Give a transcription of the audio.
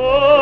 Oh!